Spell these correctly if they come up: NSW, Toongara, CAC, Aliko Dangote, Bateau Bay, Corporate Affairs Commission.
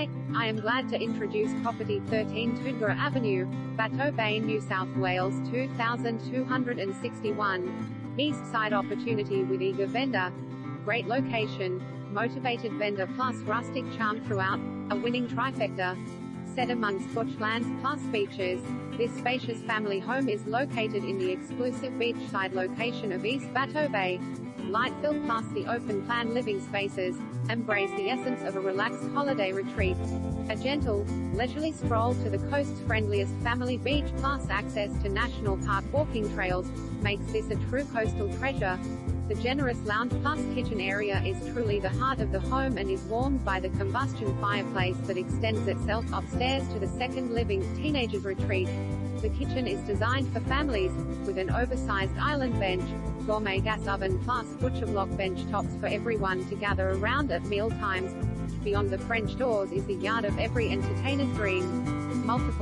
Hi, I am glad to introduce property 13 Toongara Avenue, Bateau Bay, New South Wales 2261. East side opportunity with eager vendor, great location, motivated vendor plus rustic charm throughout, a winning trifecta. Set amongst bushlands plus beaches, this spacious family home is located in the exclusive beachside location of East Bateau Bay. Light-filled plus the open-plan living spaces, embrace the essence of a relaxed holiday retreat. A gentle, leisurely stroll to the coast's friendliest family beach plus access to national park walking trails, makes this a true coastal treasure. The generous lounge plus kitchen area is truly the heart of the home and is warmed by the combustion fireplace that extends itself upstairs to the second living teenagers retreat. The kitchen is designed for families, with an oversized island bench, gourmet gas oven plus butcher block bench tops for everyone to gather around at meal times. Beyond the French doors is the yard of every entertainer's dream. Multiple